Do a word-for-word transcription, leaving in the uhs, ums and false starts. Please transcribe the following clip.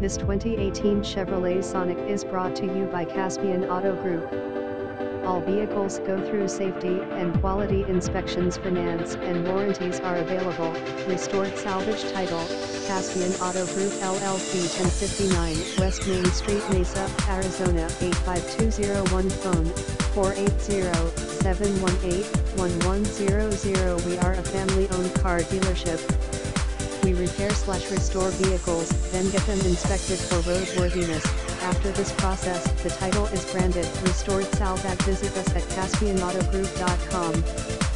This twenty eighteen Chevrolet Sonic is brought to you by Caspian Auto Group. All vehicles go through safety and quality inspections. Finance and warranties are available. Restored salvage title, Caspian Auto Group L L C, ten fifty-nine West Main Street, Mesa, Arizona, eight five two zero one. Phone, four eight zero, seven one eight, one one zero zero. We are a family-owned car dealership. We repair slash restore vehicles, then get them inspected for roadworthiness. After this process, the title is branded Restored Salvage. Visit us at Caspian Auto Group dot com.